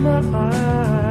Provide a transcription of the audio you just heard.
my mind.